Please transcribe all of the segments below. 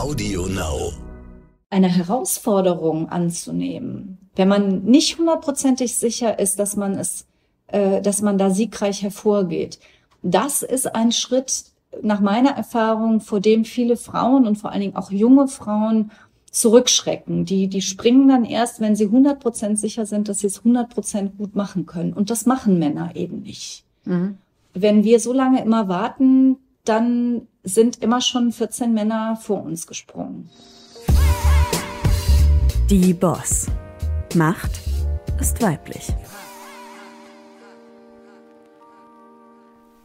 Audio Now. Eine Herausforderung anzunehmen, wenn man nicht hundertprozentig sicher ist, dass man da siegreich hervorgeht. Das ist ein Schritt nach meiner Erfahrung, vor dem viele Frauen und vor allen Dingen auch junge Frauen zurückschrecken. Die springen dann erst, wenn sie 100% sicher sind, dass sie es 100% gut machen können. Und das machen Männer eben nicht. Mhm. Wenn wir so lange immer warten, dann sind immer schon 14 Männer vor uns gesprungen. Die Boss. Macht ist weiblich.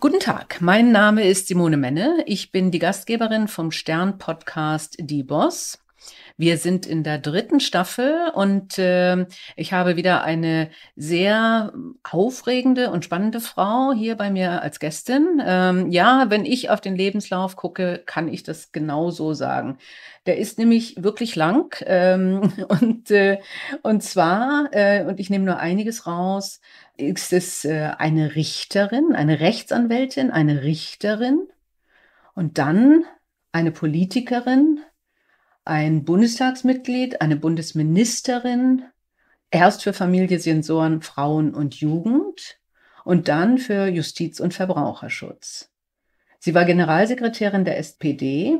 Guten Tag, mein Name ist Simone Menne. Ich bin die Gastgeberin vom Stern-Podcast Die Boss. Wir sind in der 3. Staffel und ich habe wieder eine sehr aufregende und spannende Frau hier bei mir als Gästin. Ja, wenn ich auf den Lebenslauf gucke, kann ich das genau so sagen. Der ist nämlich wirklich lang und ich nehme nur einiges raus, ist es eine Richterin, eine Rechtsanwältin, eine Richterin und dann eine Politikerin, ein Bundestagsmitglied, eine Bundesministerin, erst für Familie, Senioren, Frauen und Jugend und dann für Justiz und Verbraucherschutz. Sie war Generalsekretärin der SPD,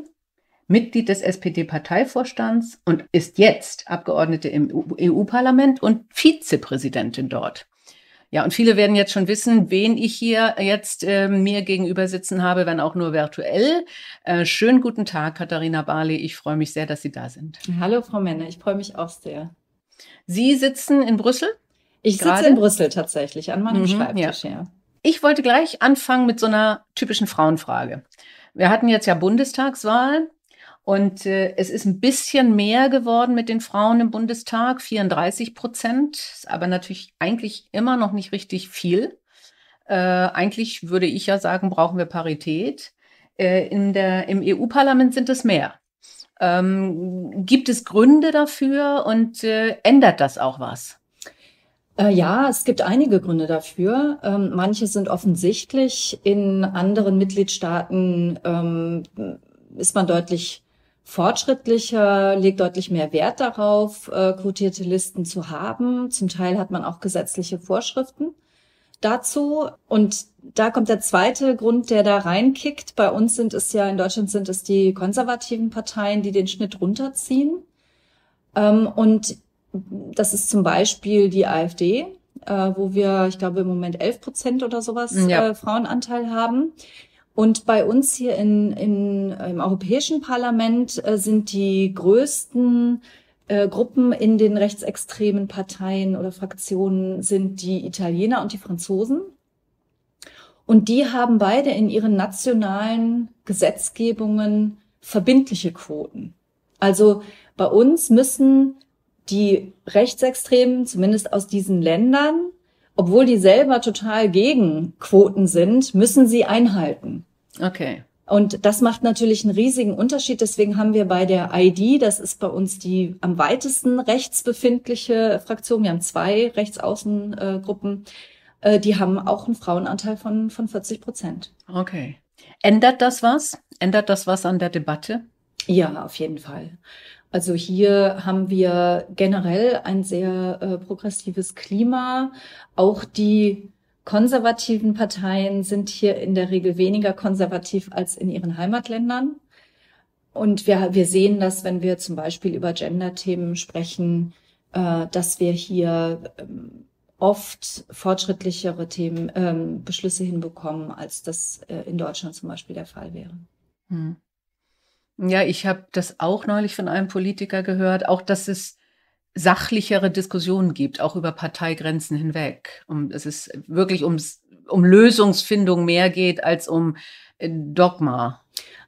Mitglied des SPD-Parteivorstands und ist jetzt Abgeordnete im EU-Parlament und Vizepräsidentin dort. Ja, und viele werden jetzt schon wissen, wen ich hier jetzt mir gegenüber sitzen habe, wenn auch nur virtuell. Schönen guten Tag, Katarina Barley. Ich freue mich sehr, dass Sie da sind. Hallo, Frau Menne. Ich freue mich auch sehr. Sie sitzen in Brüssel? Ich sitze in Brüssel tatsächlich, an meinem Schreibtisch. Ja. Ja. Ich wollte gleich anfangen mit so einer typischen Frauenfrage. Wir hatten jetzt ja Bundestagswahlen. Und es ist ein bisschen mehr geworden mit den Frauen im Bundestag, 34%, ist aber natürlich eigentlich immer noch nicht richtig viel. Eigentlich würde ich ja sagen, brauchen wir Parität. Im EU-Parlament sind es mehr. Gibt es Gründe dafür und ändert das auch was? Ja, es gibt einige Gründe dafür. Manche sind offensichtlich. In anderen Mitgliedstaaten ist man deutlich fortschrittlicher, legt deutlich mehr Wert darauf, quotierte Listen zu haben. Zum Teil hat man auch gesetzliche Vorschriften dazu. Und da kommt der zweite Grund, der da reinkickt. Bei uns sind es ja, in Deutschland sind es die konservativen Parteien, die den Schnitt runterziehen. Und das ist zum Beispiel die AfD, wo wir, ich glaube, im Moment 11% oder sowas Frauenanteil haben. Und bei uns hier im Europäischen Parlament sind die größten Gruppen in den rechtsextremen Parteien oder Fraktionen sind die Italiener und die Franzosen. Und die haben beide in ihren nationalen Gesetzgebungen verbindliche Quoten. Also bei uns müssen die Rechtsextremen, zumindest aus diesen Ländern, obwohl die selber total gegen Quoten sind, müssen sie einhalten. Okay. Und das macht natürlich einen riesigen Unterschied. Deswegen haben wir bei der ID, das ist bei uns die am weitesten rechtsbefindliche Fraktion, wir haben 2 Rechtsaußengruppen, die haben auch einen Frauenanteil von 40%. Okay. Ändert das was? Ändert das was an der Debatte? Ja, auf jeden Fall. Also hier haben wir generell ein sehr progressives Klima. Auch die konservativen Parteien sind hier in der Regel weniger konservativ als in ihren Heimatländern. Und wir sehen das, wenn wir zum Beispiel über Gender-Themen sprechen, dass wir hier oft fortschrittlichere Themen, Beschlüsse hinbekommen, als das in Deutschland zum Beispiel der Fall wäre. Hm. Ja, ich habe das auch neulich von einem Politiker gehört, auch dass es sachlichere Diskussionen gibt, auch über Parteigrenzen hinweg. Dass es wirklich um Lösungsfindung mehr geht als um Dogma.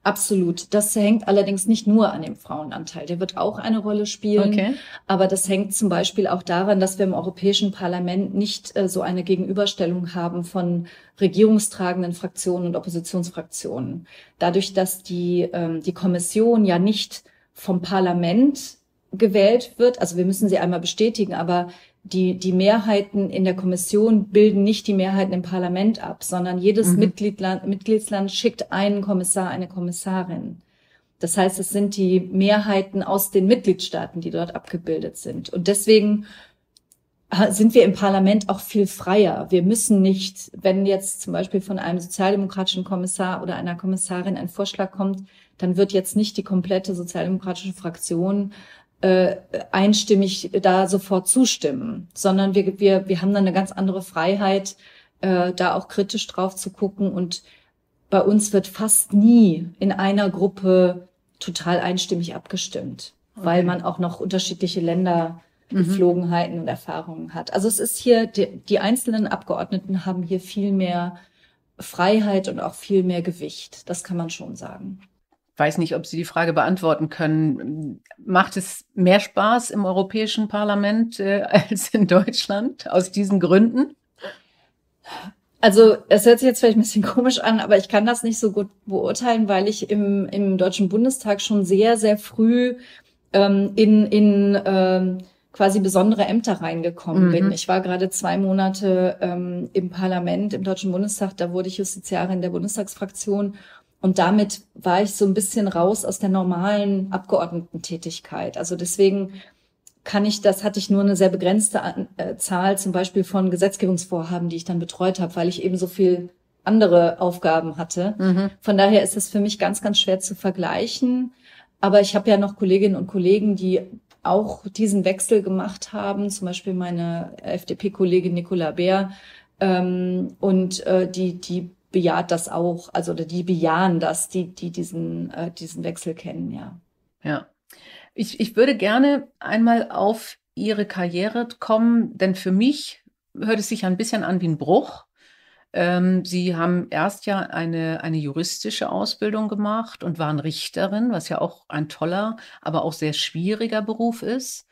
Absolut. Das hängt allerdings nicht nur an dem Frauenanteil. Der wird auch eine Rolle spielen. Okay. Aber das hängt zum Beispiel auch daran, dass wir im Europäischen Parlament nicht so eine Gegenüberstellung haben von regierungstragenden Fraktionen und Oppositionsfraktionen. Dadurch, dass die Kommission ja nicht vom Parlament gewählt wird, also wir müssen sie einmal bestätigen, aber die Mehrheiten in der Kommission bilden nicht die Mehrheiten im Parlament ab, sondern jedes Mitgliedsland schickt einen Kommissar, eine Kommissarin. Das heißt, es sind die Mehrheiten aus den Mitgliedstaaten, die dort abgebildet sind. Und deswegen sind wir im Parlament auch viel freier. Wir müssen nicht, wenn jetzt zum Beispiel von einem sozialdemokratischen Kommissar oder einer Kommissarin ein Vorschlag kommt, dann wird jetzt nicht die komplette sozialdemokratische Fraktion einstimmig da sofort zustimmen, sondern wir haben dann eine ganz andere Freiheit, da auch kritisch drauf zu gucken. Und bei uns wird fast nie in einer Gruppe total einstimmig abgestimmt, okay, weil man auch noch unterschiedliche Ländergeflogenheiten und Erfahrungen hat. Also es ist hier, die einzelnen Abgeordneten haben hier viel mehr Freiheit und auch viel mehr Gewicht. Das kann man schon sagen. Ich weiß nicht, ob Sie die Frage beantworten können. Macht es mehr Spaß im Europäischen Parlament als in Deutschland aus diesen Gründen? Also es hört sich jetzt vielleicht ein bisschen komisch an, aber ich kann das nicht so gut beurteilen, weil ich im Deutschen Bundestag schon sehr, sehr früh in quasi besondere Ämter reingekommen bin. Ich war gerade 2 Monate im Parlament, im Deutschen Bundestag, da wurde ich Justiziarin der Bundestagsfraktion. Und damit war ich so ein bisschen raus aus der normalen Abgeordnetentätigkeit. Also deswegen hatte ich nur eine sehr begrenzte Zahl zum Beispiel von Gesetzgebungsvorhaben, die ich dann betreut habe, weil ich eben so viel andere Aufgaben hatte. Von daher ist das für mich ganz, ganz schwer zu vergleichen. Aber ich habe ja noch Kolleginnen und Kollegen, die auch diesen Wechsel gemacht haben. Zum Beispiel meine FDP-Kollegin Nicola Beer. Die bejaht das auch, die bejahen das, die diesen Wechsel kennen, ja. Ja. Ich würde gerne einmal auf Ihre Karriere kommen, denn für mich hört es sich ein bisschen an wie ein Bruch. Sie haben erst ja eine juristische Ausbildung gemacht und waren Richterin, was ja auch ein toller, aber auch sehr schwieriger Beruf ist.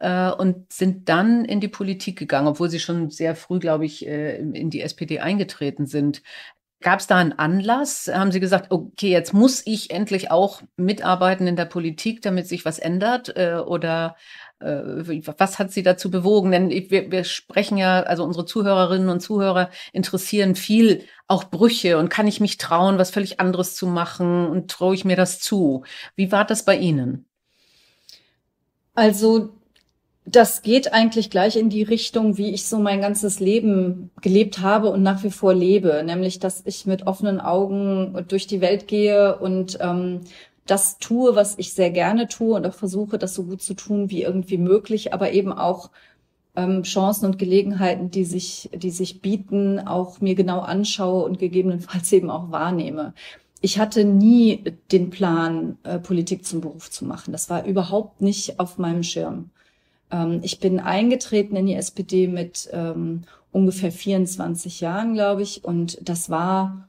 Und sind dann in die Politik gegangen, obwohl Sie schon sehr früh, glaube ich, in die SPD eingetreten sind. Gab es da einen Anlass? Haben Sie gesagt, okay, jetzt muss ich endlich auch mitarbeiten in der Politik, damit sich was ändert? Oder was hat Sie dazu bewogen? Denn wir sprechen ja, also unsere Zuhörerinnen und Zuhörer interessieren viel auch Brüche. Und kann ich mich trauen, was völlig anderes zu machen? Und traue ich mir das zu? Wie war das bei Ihnen? Also das geht eigentlich gleich in die Richtung, wie ich so mein ganzes Leben gelebt habe und nach wie vor lebe. Nämlich, dass ich mit offenen Augen durch die Welt gehe und das tue, was ich sehr gerne tue und auch versuche, das so gut zu tun wie irgendwie möglich, aber eben auch Chancen und Gelegenheiten, die sich bieten, auch mir genau anschaue und gegebenenfalls eben auch wahrnehme. Ich hatte nie den Plan, Politik zum Beruf zu machen. Das war überhaupt nicht auf meinem Schirm. Ich bin eingetreten in die SPD mit ungefähr 24 Jahren, glaube ich. Und das war,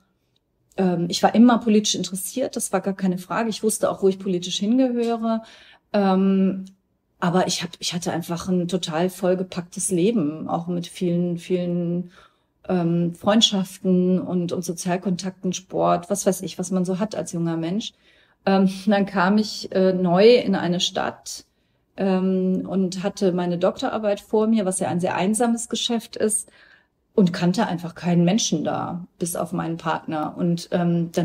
ich war immer politisch interessiert, das war gar keine Frage. Ich wusste auch, wo ich politisch hingehöre. Aber ich hatte einfach ein total vollgepacktes Leben, auch mit vielen, vielen Freundschaften und Sozialkontakten, Sport, was weiß ich, was man so hat als junger Mensch. Dann kam ich neu in eine Stadt und hatte meine Doktorarbeit vor mir, was ja ein sehr einsames Geschäft ist, und kannte einfach keinen Menschen da, bis auf meinen Partner. Und dann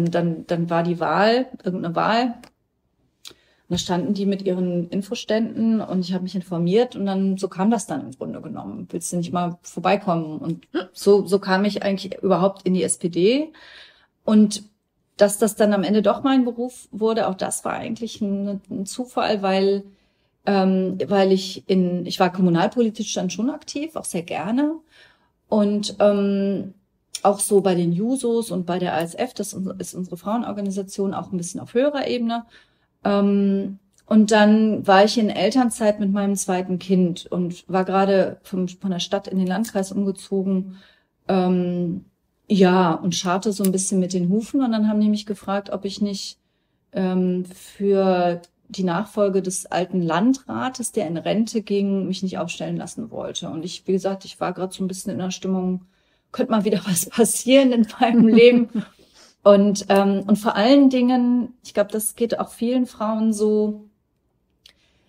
war die Wahl, irgendeine Wahl, und da standen die mit ihren Infoständen und ich habe mich informiert und dann so kam das dann im Grunde genommen. Willst du nicht mal vorbeikommen? Und so kam ich eigentlich überhaupt in die SPD. Und dass das dann am Ende doch mein Beruf wurde, auch das war eigentlich ein Zufall, weil ich war kommunalpolitisch dann schon aktiv, auch sehr gerne, und auch so bei den Jusos und bei der ASF, das ist unsere Frauenorganisation, auch ein bisschen auf höherer Ebene. Und dann war ich in Elternzeit mit meinem zweiten Kind und war gerade von der Stadt in den Landkreis umgezogen, ja, und scharte so ein bisschen mit den Hufen, und dann haben die mich gefragt, ob ich nicht für die Nachfolge des alten Landrates, der in Rente ging, mich nicht aufstellen lassen wollte. Und ich, wie gesagt, ich war gerade so ein bisschen in der Stimmung, könnte mal wieder was passieren in meinem Leben. Und vor allen Dingen, ich glaube, das geht auch vielen Frauen so,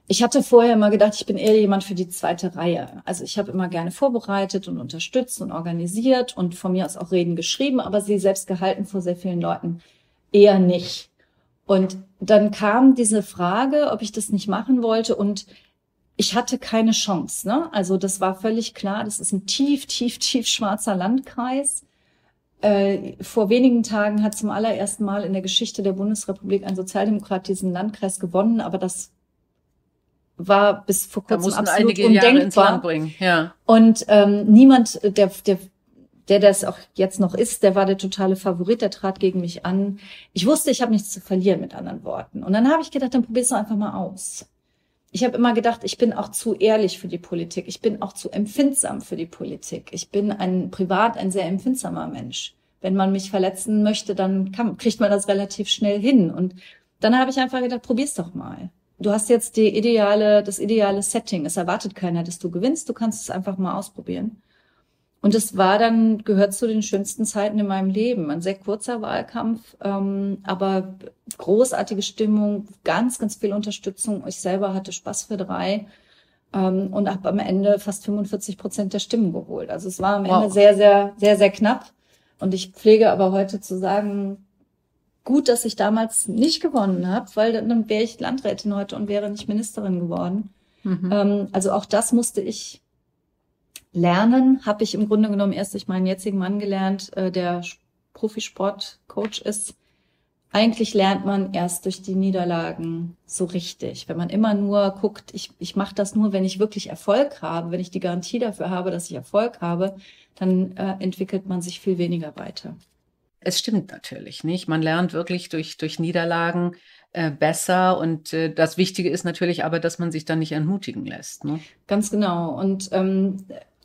ich hatte vorher immer gedacht, ich bin eher jemand für die zweite Reihe. Also ich habe immer gerne vorbereitet und unterstützt und organisiert und von mir aus auch Reden geschrieben, aber sie selbst gehalten vor sehr vielen Leuten eher nicht. Und dann kam diese Frage, ob ich das nicht machen wollte, und ich hatte keine Chance, ne? Also das war völlig klar, das ist ein tief, tief, tief schwarzer Landkreis. Vor wenigen Tagen hat zum allerersten Mal in der Geschichte der Bundesrepublik ein Sozialdemokrat diesen Landkreis gewonnen, aber das war bis vor kurzem absolut undenkbar. Ja. Und niemand, der das auch jetzt noch ist, der war der totale Favorit, der trat gegen mich an. Ich wusste, ich habe nichts zu verlieren, mit anderen Worten. Und dann habe ich gedacht, dann probier's doch einfach mal aus. Ich habe immer gedacht, ich bin auch zu ehrlich für die Politik. Ich bin auch zu empfindsam für die Politik. Ich bin privat ein sehr empfindsamer Mensch. Wenn man mich verletzen möchte, dann kriegt man das relativ schnell hin. Und dann habe ich einfach gedacht, probier's doch mal. Du hast jetzt das ideale Setting. Es erwartet keiner, dass du gewinnst. Du kannst es einfach mal ausprobieren. Und es war dann, gehört zu den schönsten Zeiten in meinem Leben. Ein sehr kurzer Wahlkampf, aber großartige Stimmung, ganz, ganz viel Unterstützung. Ich selber hatte Spaß für drei und habe am Ende fast 45% der Stimmen geholt. Also es war am Ende sehr, sehr, sehr, sehr knapp. Und ich pflege aber heute zu sagen, gut, dass ich damals nicht gewonnen habe, weil dann wäre ich Landrätin heute und wäre nicht Ministerin geworden. Mhm. Also auch das musste ich lernen, habe ich im Grunde genommen erst durch meinen jetzigen Mann gelernt, der Profisportcoach ist. Eigentlich lernt man erst durch die Niederlagen so richtig. Wenn man immer nur guckt, ich mache das nur, wenn ich wirklich Erfolg habe, wenn ich die Garantie dafür habe, dass ich Erfolg habe, dann entwickelt man sich viel weniger weiter. Es stimmt natürlich, nicht? Man lernt wirklich durch Niederlagen besser, und das Wichtige ist natürlich aber, dass man sich dann nicht entmutigen lässt. Ne? Ganz genau.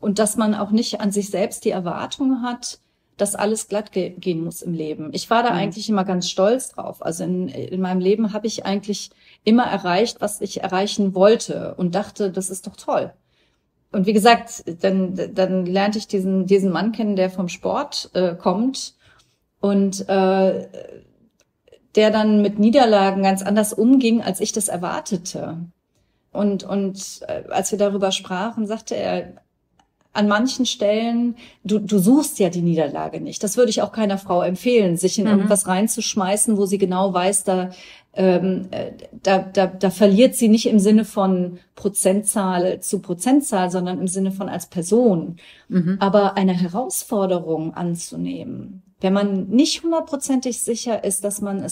Und dass man auch nicht an sich selbst die Erwartung hat, dass alles glatt gehen muss im Leben. Ich war da eigentlich immer ganz stolz drauf. Also in meinem Leben habe ich eigentlich immer erreicht, was ich erreichen wollte, und dachte, das ist doch toll. Und wie gesagt, dann lernte ich diesen Mann kennen, der vom Sport kommt, und der dann mit Niederlagen ganz anders umging, als ich das erwartete. Und als wir darüber sprachen, sagte er, an manchen Stellen, du suchst ja die Niederlage nicht. Das würde ich auch keiner Frau empfehlen, sich in irgendwas reinzuschmeißen, wo sie genau weiß, da verliert sie nicht im Sinne von Prozentzahl zu Prozentzahl, sondern im Sinne von als Person. Mhm. Aber eine Herausforderung anzunehmen, wenn man nicht 100%ig sicher ist, dass man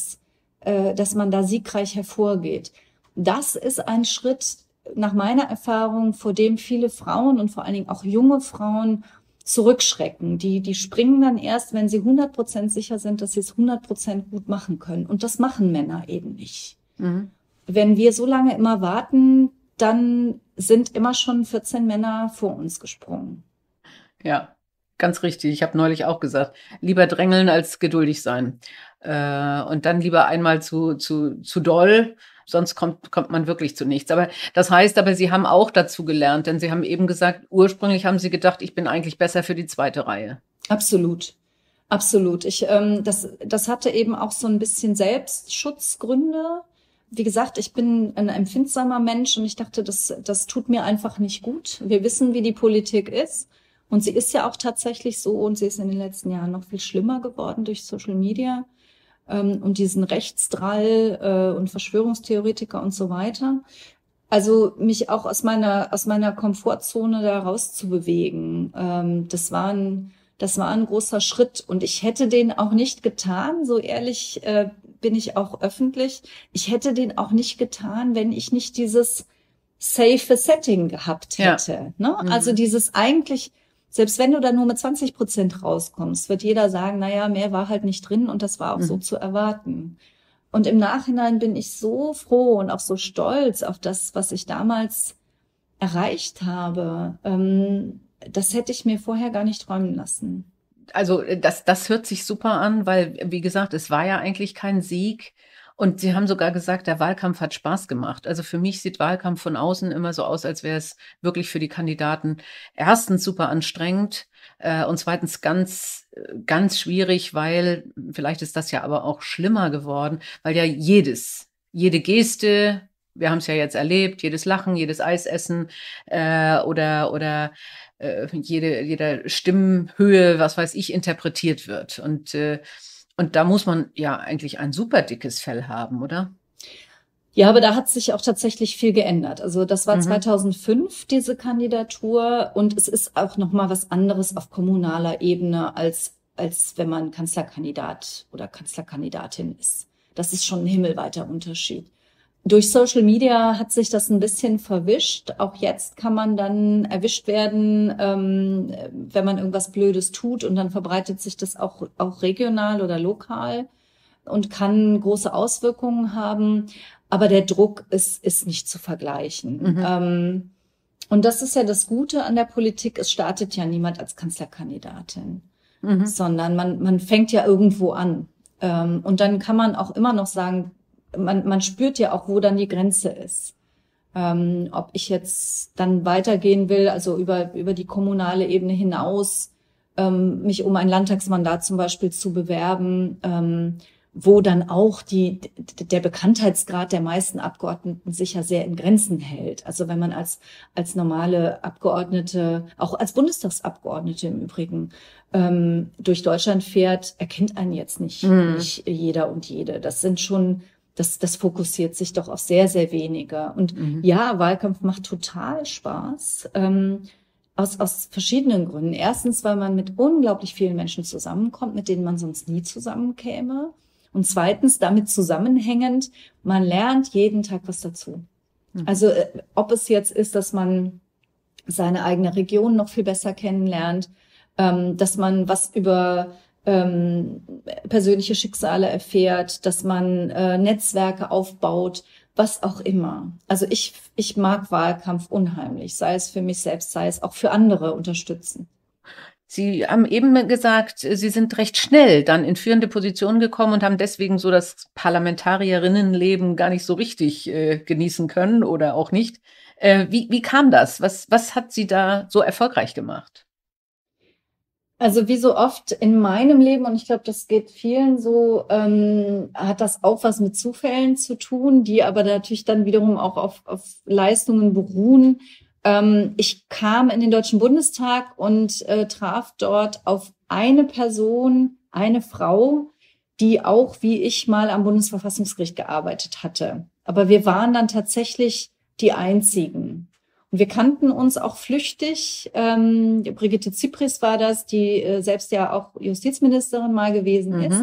dass man da siegreich hervorgeht. Das ist ein Schritt, nach meiner Erfahrung, vor dem viele Frauen und vor allen Dingen auch junge Frauen zurückschrecken. Die springen dann erst, wenn sie 100% sicher sind, dass sie es 100% gut machen können. Und das machen Männer eben nicht. Mhm. Wenn wir so lange immer warten, dann sind immer schon 14 Männer vor uns gesprungen. Ja. Ganz richtig. Ich habe neulich auch gesagt, lieber drängeln als geduldig sein. Und dann lieber einmal zu doll, sonst kommt man wirklich zu nichts. Aber das heißt, Sie haben auch dazu gelernt, denn Sie haben eben gesagt, ursprünglich haben Sie gedacht, ich bin eigentlich besser für die zweite Reihe. Absolut. Absolut. Das hatte eben auch so ein bisschen Selbstschutzgründe. Wie gesagt, ich bin ein empfindsamer Mensch, und ich dachte, das tut mir einfach nicht gut. Wir wissen, wie die Politik ist. Und sie ist ja auch tatsächlich so, und sie ist in den letzten Jahren noch viel schlimmer geworden durch Social Media und diesen Rechtsdrall und Verschwörungstheoretiker und so weiter. Also mich auch aus meiner Komfortzone da rauszubewegen, das war ein großer Schritt, und ich hätte den auch nicht getan, so ehrlich bin ich auch öffentlich, ich hätte den auch nicht getan, wenn ich nicht dieses safe Setting gehabt hätte. Ja. Ne? Also dieses eigentlich. Selbst wenn du da nur mit 20% rauskommst, wird jeder sagen, naja, mehr war halt nicht drin, und das war auch so zu erwarten. Und im Nachhinein bin ich so froh und auch so stolz auf das, was ich damals erreicht habe. Das hätte ich mir vorher gar nicht träumen lassen. Also das hört sich super an, weil, wie gesagt, es war ja eigentlich kein Sieg. Und Sie haben sogar gesagt, der Wahlkampf hat Spaß gemacht. Also für mich sieht Wahlkampf von außen immer so aus, als wäre es wirklich für die Kandidaten erstens super anstrengend und zweitens ganz, ganz schwierig, weil vielleicht ist das ja aber auch schlimmer geworden, weil ja jede Geste, wir haben es ja jetzt erlebt, jedes Lachen, jedes Eisessen oder jede Stimmhöhe, was weiß ich, interpretiert wird. Und Und da muss man ja eigentlich ein super dickes Fell haben, oder? Ja, aber da hat sich auch tatsächlich viel geändert. Also das war 2005 diese Kandidatur, und es ist auch noch mal was anderes auf kommunaler Ebene, als wenn man Kanzlerkandidat oder Kanzlerkandidatin ist. Das ist schon ein himmelweiter Unterschied. Durch Social Media hat sich das ein bisschen verwischt. Auch jetzt kann man dann erwischt werden, wenn man irgendwas Blödes tut, und dann verbreitet sich das auch regional oder lokal und kann große Auswirkungen haben. Aber der Druck ist nicht zu vergleichen. Und das ist ja das Gute an der Politik. Es startet ja niemand als Kanzlerkandidatin, sondern man fängt ja irgendwo an. Und dann kann man auch immer noch sagen, man spürt ja auch, wo dann die Grenze ist. Ob ich jetzt dann weitergehen will, also über die kommunale Ebene hinaus, mich um ein Landtagsmandat zum Beispiel zu bewerben, wo dann auch der Bekanntheitsgrad der meisten Abgeordneten sich ja sehr in Grenzen hält. Also wenn man als normale Abgeordnete, auch als Bundestagsabgeordnete im Übrigen, durch Deutschland fährt, erkennt einen jetzt nicht jeder und jede. Das sind schon... Das fokussiert sich doch auf sehr, sehr wenige. Und ja, Wahlkampf macht total Spaß, aus verschiedenen Gründen. Erstens, weil man mit unglaublich vielen Menschen zusammenkommt, mit denen man sonst nie zusammenkäme. Und zweitens, damit zusammenhängend, man lernt jeden Tag was dazu. Also ob es jetzt ist, dass man seine eigene Region noch viel besser kennenlernt, dass man was über... persönliche Schicksale erfährt, dass man Netzwerke aufbaut, was auch immer. Also ich mag Wahlkampf unheimlich, sei es für mich selbst, sei es auch für andere unterstützen. Sie haben eben gesagt, Sie sind recht schnell dann in führende Positionen gekommen und haben deswegen so das Parlamentarierinnenleben gar nicht so richtig genießen können oder auch nicht. Wie kam das? Was hat Sie da so erfolgreich gemacht? Also wie so oft in meinem Leben, und ich glaube, das geht vielen so, hat das auch was mit Zufällen zu tun, die aber natürlich dann wiederum auch auf Leistungen beruhen. Ich kam in den Deutschen Bundestag und traf dort auf eine Person, eine Frau, die auch wie ich mal am Bundesverfassungsgericht gearbeitet hatte. Aber wir waren dann tatsächlich die Einzigen. Und wir kannten uns auch flüchtig. Brigitte Zypries war das, die selbst ja auch Justizministerin mal gewesen ist.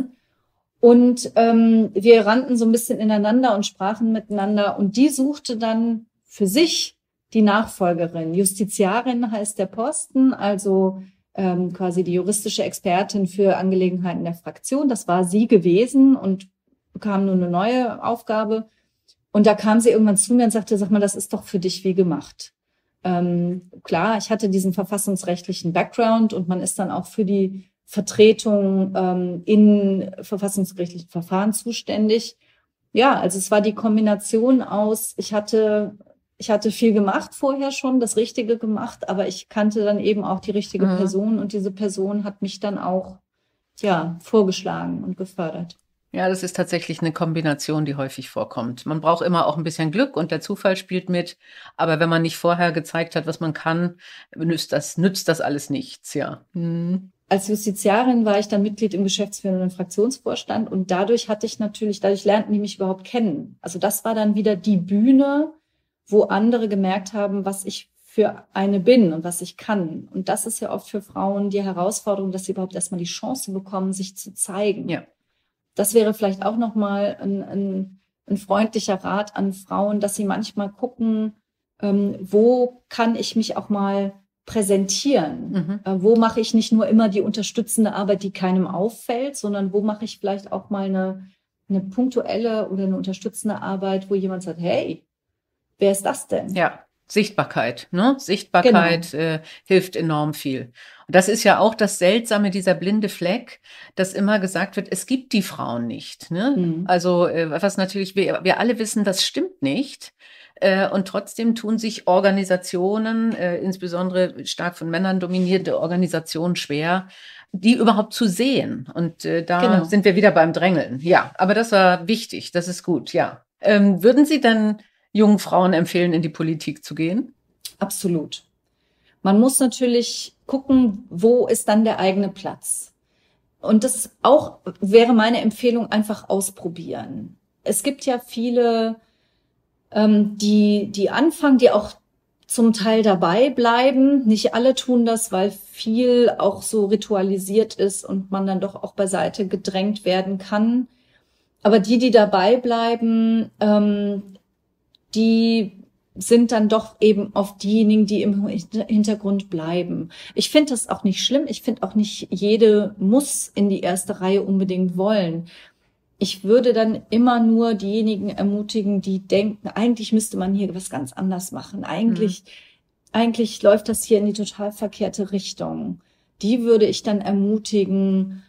Und wir rannten so ein bisschen ineinander und sprachen miteinander. Und die suchte dann für sich die Nachfolgerin. Justiziarin heißt der Posten, also quasi die juristische Expertin für Angelegenheiten der Fraktion. Das war sie gewesen und bekam nur eine neue Aufgabe. Und da kam sie irgendwann zu mir und sagte, sag mal, das ist doch für dich wie gemacht. Klar, ich hatte diesen verfassungsrechtlichen Background, und man ist dann auch für die Vertretung in verfassungsgerichtlichen Verfahren zuständig. Ja, also es war die Kombination aus, ich hatte viel gemacht vorher schon, das Richtige gemacht, aber ich kannte dann eben auch die richtige Person, und diese Person hat mich dann auch vorgeschlagen und gefördert. Ja, das ist tatsächlich eine Kombination, die häufig vorkommt. Man braucht immer auch ein bisschen Glück, und der Zufall spielt mit. Aber wenn man nicht vorher gezeigt hat, was man kann, nützt das alles nichts, ja. Als Justiziarin war ich dann Mitglied im geschäftsführenden Fraktionsvorstand, und dadurch lernten die mich überhaupt kennen. Also das war dann wieder die Bühne, wo andere gemerkt haben, was ich für eine bin und was ich kann. Und das ist ja oft für Frauen die Herausforderung, dass sie überhaupt erstmal die Chance bekommen, sich zu zeigen. Ja. Das wäre vielleicht auch nochmal ein freundlicher Rat an Frauen, dass sie manchmal gucken, wo kann ich mich auch mal präsentieren? Wo mache ich nicht nur immer die unterstützende Arbeit, die keinem auffällt, sondern wo mache ich vielleicht auch mal eine punktuelle oder eine unterstützende Arbeit, wo jemand sagt, hey, wer ist das denn? Ja. Sichtbarkeit, ne? Sichtbarkeit, genau. Hilft enorm viel. Und das ist ja auch das Seltsame, dieser blinde Fleck, dass immer gesagt wird, es gibt die Frauen nicht, ne? Also, was natürlich, wir alle wissen, das stimmt nicht. Und trotzdem tun sich Organisationen, insbesondere stark von Männern dominierte Organisationen, schwer, die überhaupt zu sehen. Und da sind wir wieder beim Drängeln. Ja, aber das war wichtig, das ist gut, ja. Würden Sie dann jungen Frauen empfehlen, in die Politik zu gehen? Absolut. Man muss natürlich gucken, wo ist dann der eigene Platz. Und das auch wäre meine Empfehlung, einfach ausprobieren. Es gibt ja viele, die anfangen, die auch zum Teil dabei bleiben. Nicht alle tun das, weil viel auch so ritualisiert ist und man dann doch auch beiseite gedrängt werden kann. Aber die dabei bleiben, die sind dann doch eben auf diejenigen, die im Hintergrund bleiben. Ich finde das auch nicht schlimm. Ich finde auch nicht, jede muss in die erste Reihe unbedingt wollen. Ich würde dann immer nur diejenigen ermutigen, die denken, eigentlich müsste man hier was ganz anders machen. Eigentlich läuft das hier in die total verkehrte Richtung. Die würde ich dann ermutigen,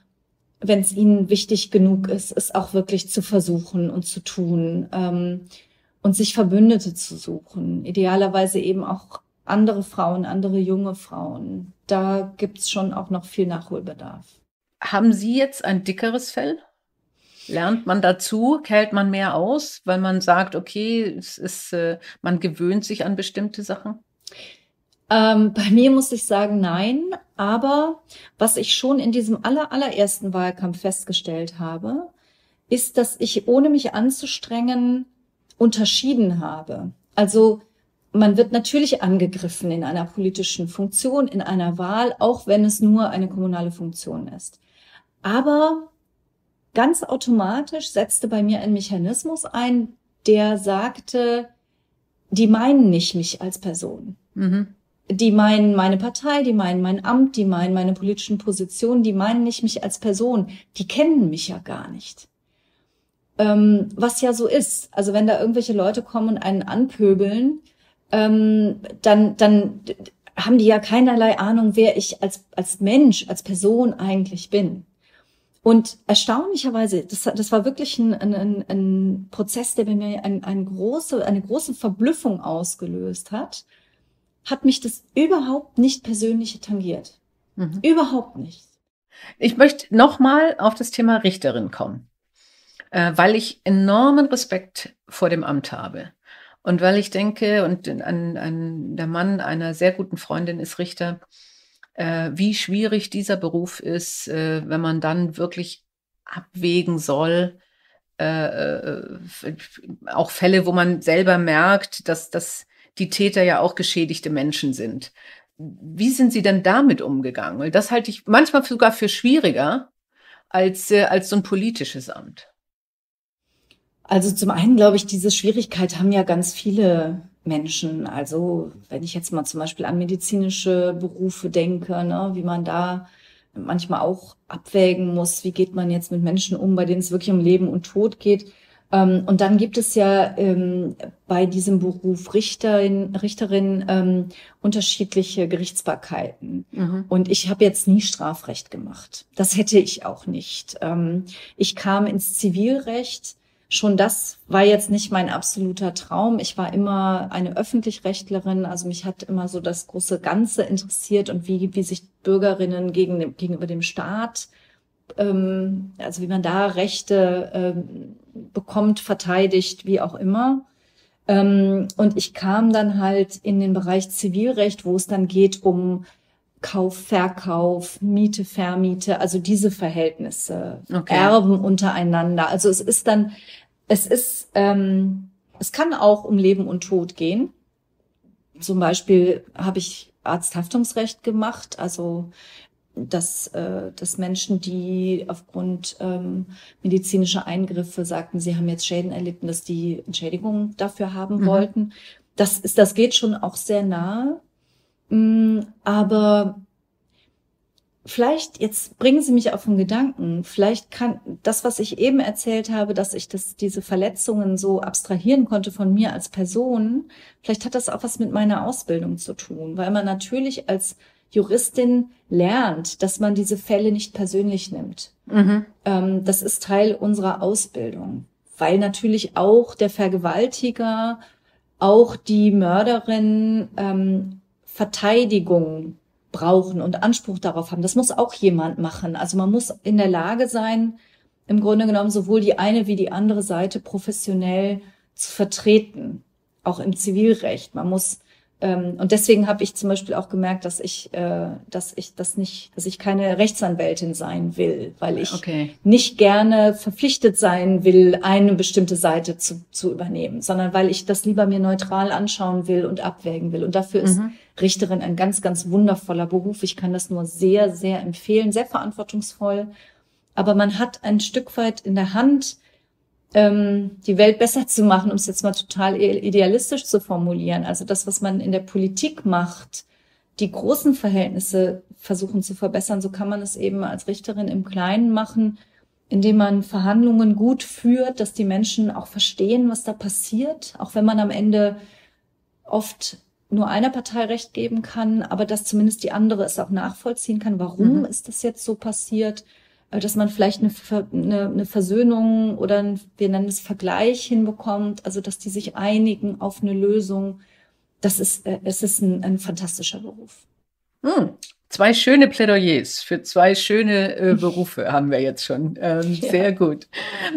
wenn es ihnen wichtig genug ist, es auch wirklich zu versuchen und zu tun. Und sich Verbündete zu suchen, idealerweise eben auch andere Frauen, andere junge Frauen. Da gibt's schon auch noch viel Nachholbedarf. Haben Sie jetzt ein dickeres Fell? Lernt man dazu? Hält man mehr aus, weil man sagt, okay, es ist, man gewöhnt sich an bestimmte Sachen? Bei mir muss ich sagen, nein. Aber was ich schon in diesem allerersten Wahlkampf festgestellt habe, ist, dass ich, ohne mich anzustrengen, unterschieden habe. Also man wird natürlich angegriffen in einer politischen Funktion, in einer Wahl, auch wenn es nur eine kommunale Funktion ist. Aber ganz automatisch setzte bei mir ein Mechanismus ein, der sagte, die meinen nicht mich als Person. Mhm. Die meinen meine Partei, die meinen mein Amt, die meinen meine politischen Positionen, die meinen nicht mich als Person. Die kennen mich ja gar nicht. Was ja so ist. Also wenn da irgendwelche Leute kommen und einen anpöbeln, dann haben die ja keinerlei Ahnung, wer ich als Mensch, als Person eigentlich bin. Und erstaunlicherweise, das war wirklich ein Prozess, der bei mir eine große Verblüffung ausgelöst hat, hat mich das überhaupt nicht persönlich tangiert. Mhm. Überhaupt nicht. Ich möchte nochmal auf das Thema Richterin kommen, weil ich enormen Respekt vor dem Amt habe. Und weil ich denke, und der Mann einer sehr guten Freundin ist Richter, wie schwierig dieser Beruf ist, wenn man dann wirklich abwägen soll, auch Fälle, wo man selber merkt, dass die Täter ja auch geschädigte Menschen sind. Wie sind Sie denn damit umgegangen? Weil das halte ich manchmal sogar für schwieriger als so ein politisches Amt. Also zum einen, glaube ich, diese Schwierigkeit haben ja ganz viele Menschen. Also wenn ich jetzt mal zum Beispiel an medizinische Berufe denke, ne, wie man da manchmal auch abwägen muss, wie geht man jetzt mit Menschen um, bei denen es wirklich um Leben und Tod geht. Und dann gibt es ja bei diesem Beruf Richterin unterschiedliche Gerichtsbarkeiten. Mhm. Und ich habe jetzt nie Strafrecht gemacht. Das hätte ich auch nicht. Ich kam ins Zivilrecht. Schon das war jetzt nicht mein absoluter Traum. Ich war immer eine Öffentlichrechtlerin, also mich hat immer so das große Ganze interessiert und wie sich Bürgerinnen gegenüber dem Staat, also wie man da Rechte bekommt, verteidigt, wie auch immer. Und ich kam dann halt in den Bereich Zivilrecht, wo es dann geht um Kauf, Verkauf, Miete, Vermiete, also diese Verhältnisse, okay. Erben untereinander. Also es ist dann, es kann auch um Leben und Tod gehen. Zum Beispiel habe ich Arzthaftungsrecht gemacht, also dass Menschen, die aufgrund medizinischer Eingriffe sagten, sie haben jetzt Schäden erlitten, dass die Entschädigung dafür haben wollten. Das geht schon auch sehr nahe. Aber vielleicht, jetzt bringen Sie mich auf den Gedanken, vielleicht kann das, was ich eben erzählt habe, dass ich diese Verletzungen so abstrahieren konnte von mir als Person, vielleicht hat das auch was mit meiner Ausbildung zu tun, weil man natürlich als Juristin lernt, dass man diese Fälle nicht persönlich nimmt. Mhm. Das ist Teil unserer Ausbildung, weil natürlich auch der Vergewaltiger, auch die Mörderin, Verteidigung brauchen und Anspruch darauf haben. Das muss auch jemand machen. Also man muss in der Lage sein, im Grunde genommen sowohl die eine wie die andere Seite professionell zu vertreten, auch im Zivilrecht. Man muss Und deswegen habe ich zum Beispiel auch gemerkt, dass ich keine Rechtsanwältin sein will, weil ich nicht gerne verpflichtet sein will, eine bestimmte Seite zu übernehmen, sondern weil ich das lieber mir neutral anschauen will und abwägen will. Und dafür ist Richterin ein ganz, ganz wundervoller Beruf. Ich kann das nur sehr, sehr empfehlen, sehr verantwortungsvoll. Aber man hat ein Stück weit in der Hand, die Welt besser zu machen, um es jetzt mal total idealistisch zu formulieren. Also das, was man in der Politik macht, die großen Verhältnisse versuchen zu verbessern, so kann man es eben als Richterin im Kleinen machen, indem man Verhandlungen gut führt, dass die Menschen auch verstehen, was da passiert, auch wenn man am Ende oft nur einer Partei Recht geben kann, aber dass zumindest die andere es auch nachvollziehen kann, warum ist das jetzt so passiert, dass man vielleicht eine Versöhnung oder wir nennen es Vergleich hinbekommt, also dass die sich einigen auf eine Lösung. Es ist ein fantastischer Beruf. Zwei schöne Plädoyers für zwei schöne Berufe haben wir jetzt schon. Sehr gut.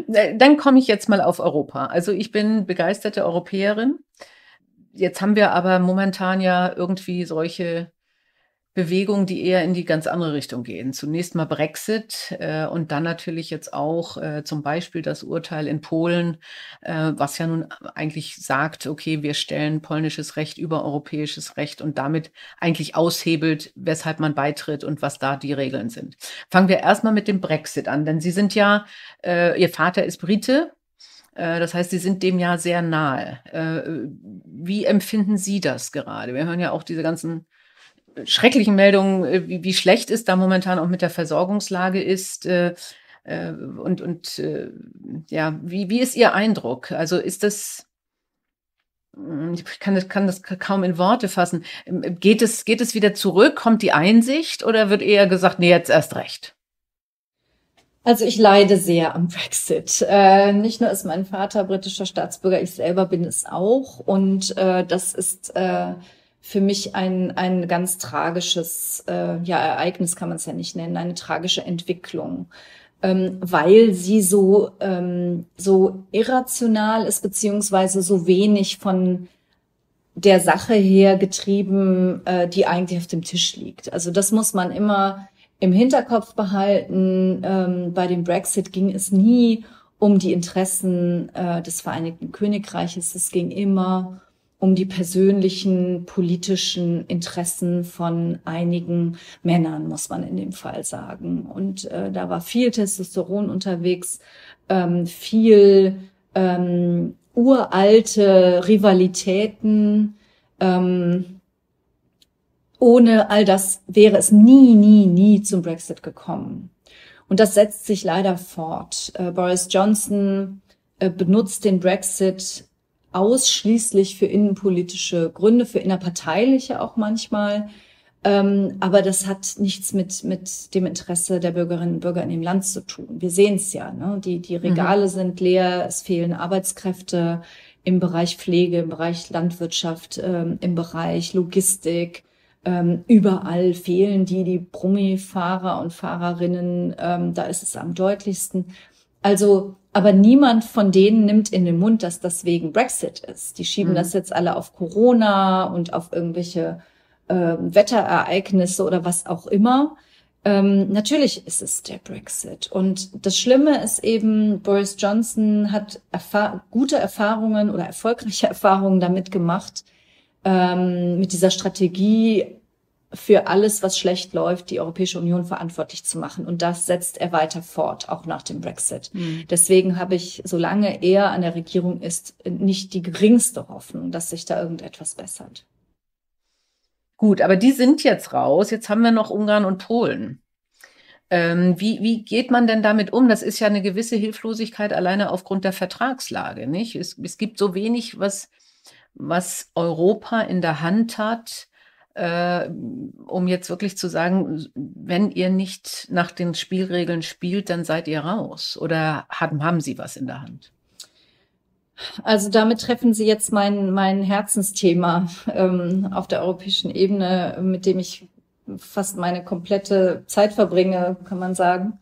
Dann komme ich jetzt mal auf Europa. Also ich bin begeisterte Europäerin. Jetzt haben wir aber momentan ja irgendwie solche Bewegungen, die eher in die ganz andere Richtung gehen. Zunächst mal Brexit und dann natürlich jetzt auch zum Beispiel das Urteil in Polen, was ja nun eigentlich sagt, okay, wir stellen polnisches Recht über europäisches Recht und damit eigentlich aushebelt, weshalb man beitritt und was da die Regeln sind. Fangen wir erstmal mit dem Brexit an, denn Sie sind ja, Ihr Vater ist Brite, das heißt, Sie sind dem ja sehr nahe. Wie empfinden Sie das gerade? Wir hören ja auch diese ganzen schrecklichen Meldungen, wie schlecht es da momentan auch mit der Versorgungslage ist wie ist Ihr Eindruck? Also ist das, ich kann das kaum in Worte fassen, geht es wieder zurück, kommt die Einsicht oder wird eher gesagt, nee, jetzt erst recht? Also ich leide sehr am Brexit. Nicht nur ist mein Vater britischer Staatsbürger, ich selber bin es auch und das ist für mich ein ganz tragisches Ereignis, kann man es ja nicht nennen, eine tragische Entwicklung, weil sie so irrational ist beziehungsweise so wenig von der Sache her getrieben, die eigentlich auf dem Tisch liegt. Also das muss man immer im Hinterkopf behalten. Bei dem Brexit ging es nie um die Interessen des Vereinigten Königreiches, es ging immer um die persönlichen politischen Interessen von einigen Männern, muss man in dem Fall sagen. Und da war viel Testosteron unterwegs, viel uralte Rivalitäten. Ohne all das wäre es nie zum Brexit gekommen. Und das setzt sich leider fort. Boris Johnson benutzt den Brexit ausschließlich für innenpolitische Gründe, für innerparteiliche auch manchmal. Aber das hat nichts mit dem Interesse der Bürgerinnen und Bürger in dem Land zu tun. Wir sehen es ja, ne? Die Regale sind leer, es fehlen Arbeitskräfte im Bereich Pflege, im Bereich Landwirtschaft, im Bereich Logistik. Überall fehlen die Brummifahrer und Fahrerinnen, da ist es am deutlichsten. Also, aber niemand von denen nimmt in den Mund, dass das wegen Brexit ist. Die schieben das jetzt alle auf Corona und auf irgendwelche Wetterereignisse oder was auch immer. Natürlich ist es der Brexit. Und das Schlimme ist eben, Boris Johnson hat gute Erfahrungen oder erfolgreiche Erfahrungen damit gemacht, mit dieser Strategie für alles, was schlecht läuft, die Europäische Union verantwortlich zu machen. Und das setzt er weiter fort, auch nach dem Brexit. Deswegen habe ich, solange er an der Regierung ist, nicht die geringste Hoffnung, dass sich da irgendetwas bessert. Gut, aber die sind jetzt raus. Jetzt haben wir noch Ungarn und Polen. Wie geht man denn damit um? Das ist ja eine gewisse Hilflosigkeit alleine aufgrund der Vertragslage, nicht? Es gibt so wenig, was Europa in der Hand hat, um jetzt wirklich zu sagen, wenn ihr nicht nach den Spielregeln spielt, dann seid ihr raus. Oder haben Sie was in der Hand? Also damit treffen Sie jetzt mein Herzensthema auf der europäischen Ebene, mit dem ich fast meine komplette Zeit verbringe, kann man sagen.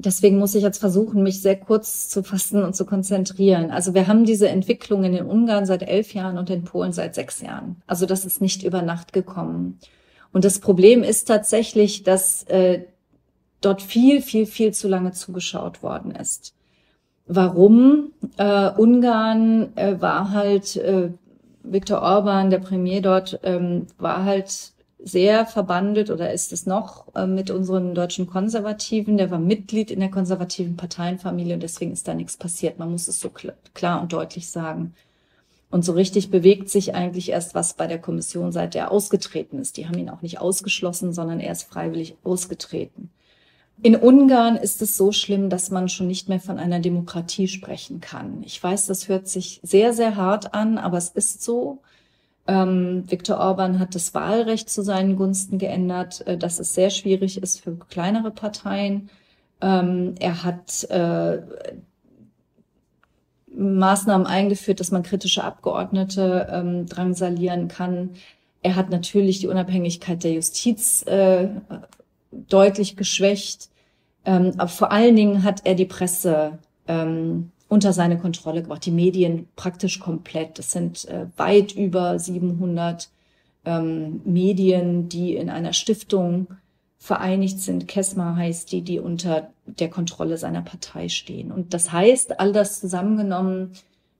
Deswegen muss ich jetzt versuchen, mich sehr kurz zu fassen und zu konzentrieren. Also wir haben diese Entwicklungen in Ungarn seit 11 Jahren und in Polen seit 6 Jahren. Also das ist nicht über Nacht gekommen. Und das Problem ist tatsächlich, dass dort viel zu lange zugeschaut worden ist. Warum? Ungarn war halt, Viktor Orbán, der Premier dort, war halt sehr verbandelt oder ist es noch mit unseren deutschen Konservativen. Der war Mitglied in der konservativen Parteienfamilie und deswegen ist da nichts passiert. Man muss es so klar und deutlich sagen. Und so richtig bewegt sich eigentlich erst was bei der Kommission, seit er ausgetreten ist. Die haben ihn auch nicht ausgeschlossen, sondern er ist freiwillig ausgetreten. In Ungarn ist es so schlimm, dass man schon nicht mehr von einer Demokratie sprechen kann. Ich weiß, das hört sich sehr, sehr hart an, aber es ist so. Viktor Orbán hat das Wahlrecht zu seinen Gunsten geändert, dass es sehr schwierig ist für kleinere Parteien. Er hat Maßnahmen eingeführt, dass man kritische Abgeordnete drangsalieren kann. Er hat natürlich die Unabhängigkeit der Justiz deutlich geschwächt. Aber vor allen Dingen hat er die Presse unter seine Kontrolle gebracht, die Medien praktisch komplett. Das sind weit über 700 Medien, die in einer Stiftung vereinigt sind. Kesma heißt die, die unter der Kontrolle seiner Partei stehen. Und das heißt, all das zusammengenommen,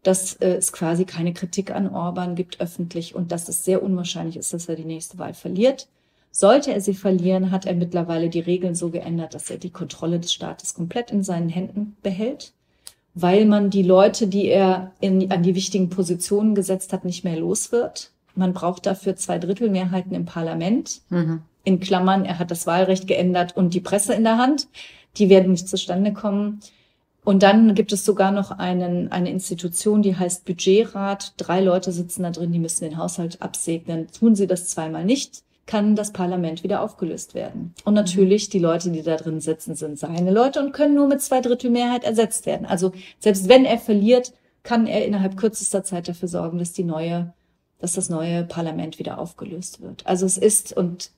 dass es quasi keine Kritik an Orbán gibt öffentlich und dass es sehr unwahrscheinlich ist, dass er die nächste Wahl verliert. Sollte er sie verlieren, hat er mittlerweile die Regeln so geändert, dass er die Kontrolle des Staates komplett in seinen Händen behält, weil man die Leute, die er an die wichtigen Positionen gesetzt hat, nicht mehr los wird. Man braucht dafür 2/3 Mehrheiten im Parlament. Mhm. In Klammern, er hat das Wahlrecht geändert und die Presse in der Hand. Die werden nicht zustande kommen. Und dann gibt es sogar noch eine Institution, die heißt Budgetrat. 3 Leute sitzen da drin, die müssen den Haushalt absegnen. Tun sie das 2-mal nicht, kann das Parlament wieder aufgelöst werden. Und natürlich, die Leute, die da drin sitzen, sind seine Leute und können nur mit 2/3 Mehrheit ersetzt werden. Also selbst wenn er verliert, kann er innerhalb kürzester Zeit dafür sorgen, dass das neue Parlament wieder aufgelöst wird. Also es ist, und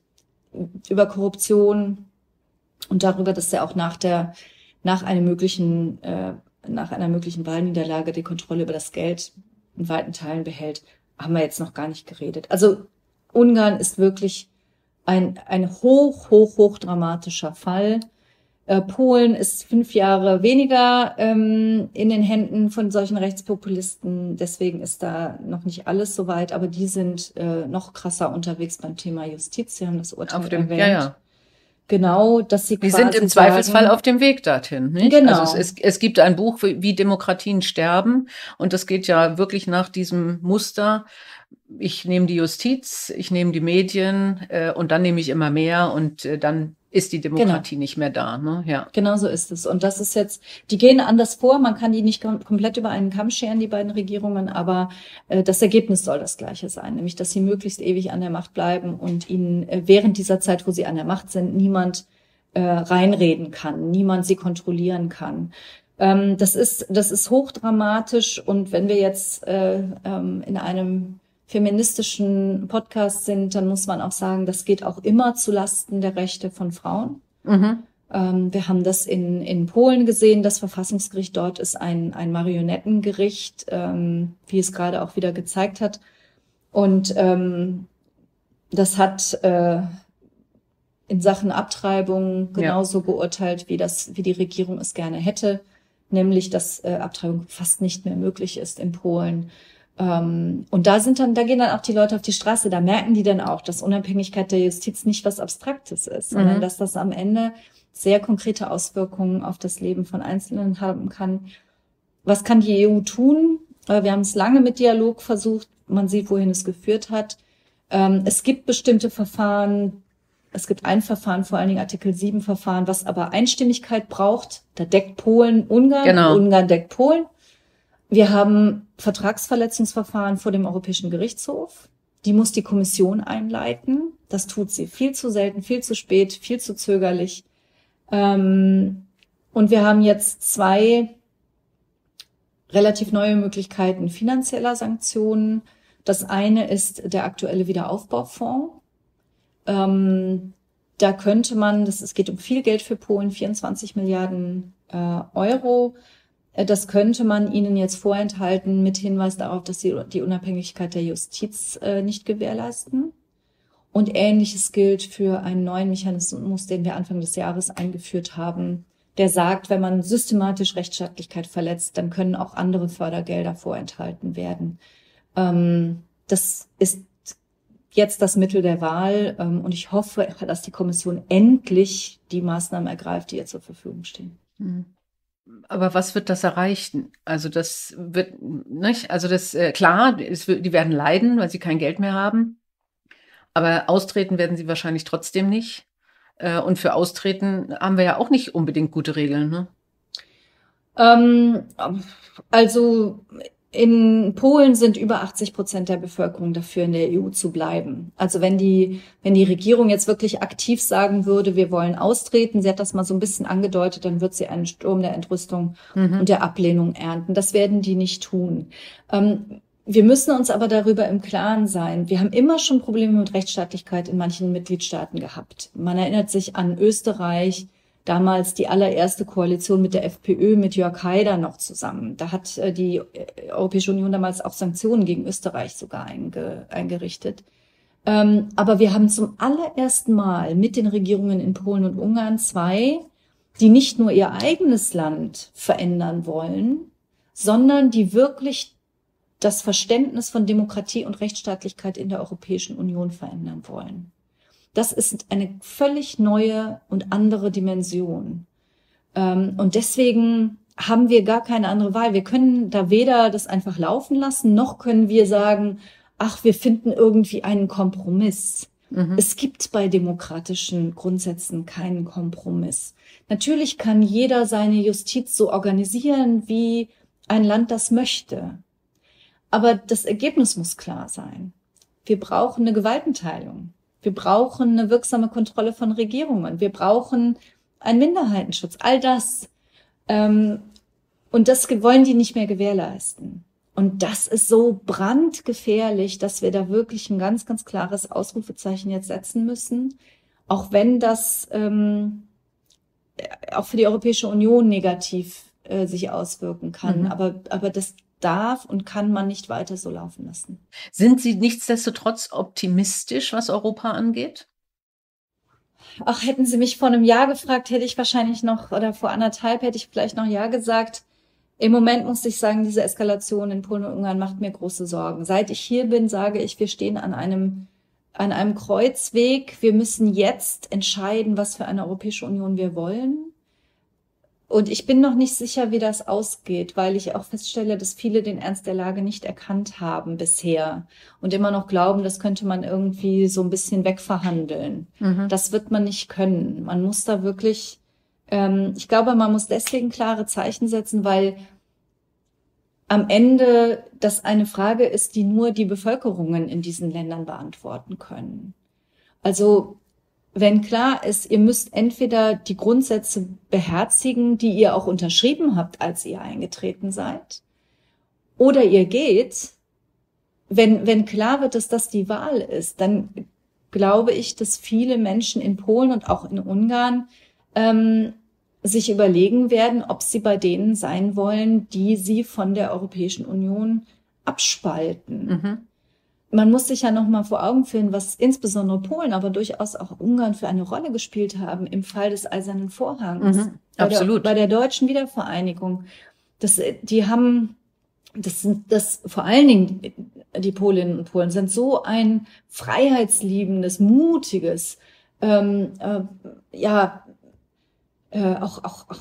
über Korruption und darüber, dass er auch nach einer möglichen Wahlniederlage die Kontrolle über das Geld in weiten Teilen behält, haben wir jetzt noch gar nicht geredet. Also Ungarn ist wirklich ein hoch dramatischer Fall. Polen ist 5 Jahre weniger in den Händen von solchen Rechtspopulisten. Deswegen ist da noch nicht alles so weit. Aber die sind noch krasser unterwegs beim Thema Justiz. Sie haben das Urteil erwähnt. Ja. Genau, dass sie quasi sind im Zweifelsfall auf dem Weg dorthin. Nicht? Genau. Also es gibt ein Buch, wie Demokratien sterben. Und das geht ja wirklich nach diesem Muster. Ich nehme die Justiz, ich nehme die Medien und dann nehme ich immer mehr und dann ist die Demokratie nicht mehr da. Ne? Ja. Genau so ist es. Und das ist jetzt, die gehen anders vor, man kann die nicht komplett über einen Kamm scheren, die beiden Regierungen, aber das Ergebnis soll das gleiche sein, nämlich dass sie möglichst ewig an der Macht bleiben und ihnen während dieser Zeit, wo sie an der Macht sind, niemand reinreden kann, niemand sie kontrollieren kann. Das ist hochdramatisch und wenn wir jetzt in einem feministischen Podcast sind, dann muss man auch sagen, das geht auch immer zu Lasten der Rechte von Frauen. Mhm. Wir haben das in Polen gesehen. Das Verfassungsgericht dort ist ein Marionettengericht, wie es gerade auch wieder gezeigt hat. Und das hat in Sachen Abtreibung genauso beurteilt, wie die Regierung es gerne hätte, nämlich dass Abtreibung fast nicht mehr möglich ist in Polen. Und da gehen dann auch die Leute auf die Straße, da merken die dann auch, dass Unabhängigkeit der Justiz nicht was Abstraktes ist, sondern dass das am Ende sehr konkrete Auswirkungen auf das Leben von Einzelnen haben kann. Was kann die EU tun? Wir haben es lange mit Dialog versucht, man sieht, wohin es geführt hat. Es gibt bestimmte Verfahren, es gibt ein Verfahren, vor allen Dingen Artikel 7 Verfahren, was aber Einstimmigkeit braucht. Da deckt Polen Ungarn, Ungarn deckt Polen. Wir haben Vertragsverletzungsverfahren vor dem Europäischen Gerichtshof. Die muss die Kommission einleiten. Das tut sie viel zu selten, viel zu spät, viel zu zögerlich. Und wir haben jetzt 2 relativ neue Möglichkeiten finanzieller Sanktionen. Das eine ist der aktuelle Wiederaufbaufonds. Da könnte man, es geht um viel Geld für Polen, 24 Milliarden Euro, das könnte man ihnen jetzt vorenthalten mit Hinweis darauf, dass sie die Unabhängigkeit der Justiz nicht gewährleisten. Und Ähnliches gilt für einen neuen Mechanismus, den wir Anfang des Jahres eingeführt haben, der sagt, wenn man systematisch Rechtsstaatlichkeit verletzt, dann können auch andere Fördergelder vorenthalten werden. Das ist jetzt das Mittel der Wahl und ich hoffe, dass die Kommission endlich die Maßnahmen ergreift, die ihr zur Verfügung stehen. Mhm. Aber was wird das erreichen? Also das wird nicht, also das klar, die werden leiden, weil sie kein Geld mehr haben. Aber austreten werden sie wahrscheinlich trotzdem nicht. Und für Austreten haben wir ja auch nicht unbedingt gute Regeln, ne? Also in Polen sind über 80% der Bevölkerung dafür, in der EU zu bleiben. Also wenn die Regierung jetzt wirklich aktiv sagen würde, wir wollen austreten, sie hat das mal so ein bisschen angedeutet, dann wird sie einen Sturm der Entrüstung und der Ablehnung ernten. Das werden die nicht tun. Wir müssen uns aber darüber im Klaren sein. Wir haben immer schon Probleme mit Rechtsstaatlichkeit in manchen Mitgliedstaaten gehabt. Man erinnert sich an Österreich, damals die allererste Koalition mit der FPÖ, mit Jörg Haider noch zusammen. Da hat die Europäische Union damals auch Sanktionen gegen Österreich sogar eingerichtet. Aber wir haben zum allerersten Mal mit den Regierungen in Polen und Ungarn zwei, die nicht nur ihr eigenes Land verändern wollen, sondern die wirklich das Verständnis von Demokratie und Rechtsstaatlichkeit in der Europäischen Union verändern wollen. Das ist eine völlig neue und andere Dimension. Und deswegen haben wir gar keine andere Wahl. Wir können da weder das einfach laufen lassen, noch können wir sagen, ach, wir finden irgendwie einen Kompromiss. Mhm. Es gibt bei demokratischen Grundsätzen keinen Kompromiss. Natürlich kann jeder seine Justiz so organisieren, wie ein Land das möchte. Aber das Ergebnis muss klar sein. Wir brauchen eine Gewaltenteilung. Wir brauchen eine wirksame Kontrolle von Regierungen. Wir brauchen einen Minderheitenschutz. All das. Und das wollen die nicht mehr gewährleisten. Und das ist so brandgefährlich, dass wir da wirklich ein ganz, ganz klares Ausrufezeichen jetzt setzen müssen. Auch wenn das auch für die Europäische Union negativ sich auswirken kann. Mhm. Aber das darf und kann man nicht weiter so laufen lassen. Sind Sie nichtsdestotrotz optimistisch, was Europa angeht? Ach, hätten Sie mich vor einem Jahr gefragt, hätte ich wahrscheinlich noch, oder vor anderthalb hätte ich vielleicht noch ja gesagt. Im Moment muss ich sagen, diese Eskalation in Polen und Ungarn macht mir große Sorgen. Seit ich hier bin, sage ich, wir stehen an einem Kreuzweg. Wir müssen jetzt entscheiden, was für eine Europäische Union wir wollen. Und ich bin noch nicht sicher, wie das ausgeht, weil ich auch feststelle, dass viele den Ernst der Lage nicht erkannt haben bisher und immer noch glauben, das könnte man irgendwie so ein bisschen wegverhandeln. Mhm. Das wird man nicht können. Man muss da wirklich, ich glaube, man muss deswegen klare Zeichen setzen, weil am Ende das eine Frage ist, die nur die Bevölkerungen in diesen Ländern beantworten können. Also wenn klar ist, ihr müsst entweder die Grundsätze beherzigen, die ihr auch unterschrieben habt, als ihr eingetreten seid, oder ihr geht, wenn klar wird, dass das die Wahl ist, dann glaube ich, dass viele Menschen in Polen und auch in Ungarn sich überlegen werden, ob sie bei denen sein wollen, die sie von der Europäischen Union abspalten. Mhm. Man muss sich ja noch mal vor Augen führen, was insbesondere Polen, aber durchaus auch Ungarn für eine Rolle gespielt haben im Fall des Eisernen Vorhangs. Mhm, absolut. Bei der deutschen Wiedervereinigung. Vor allen Dingen die Polinnen und Polen sind so ein freiheitsliebendes, mutiges, auch